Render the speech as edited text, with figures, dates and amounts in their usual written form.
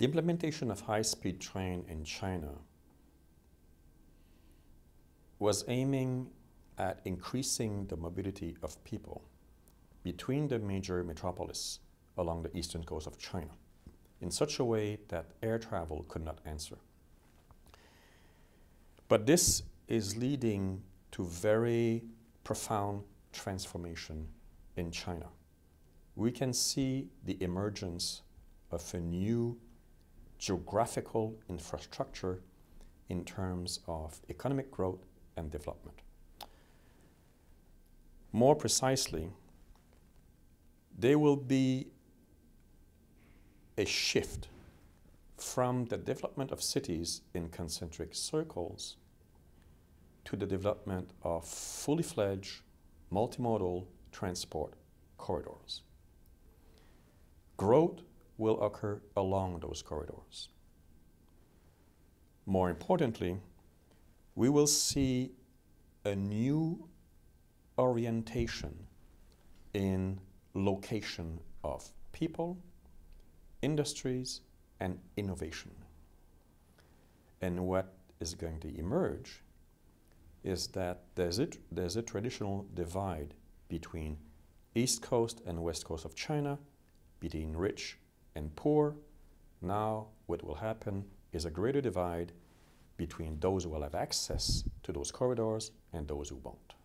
The implementation of high-speed train in China was aiming at increasing the mobility of people between the major metropolis along the eastern coast of China in such a way that air travel could not answer. But this is leading to very profound transformation in China. We can see the emergence of a new geographical infrastructure in terms of economic growth and development. More precisely, there will be a shift from the development of cities in concentric circles to the development of fully fledged multimodal transport corridors. Growth will occur along those corridors. More importantly, we will see a new orientation in location of people, industries, and innovation. And what is going to emerge is that there's a traditional divide between East Coast and West Coast of China, between rich and poor. Now what will happen is a greater divide between those who will have access to those corridors and those who won't.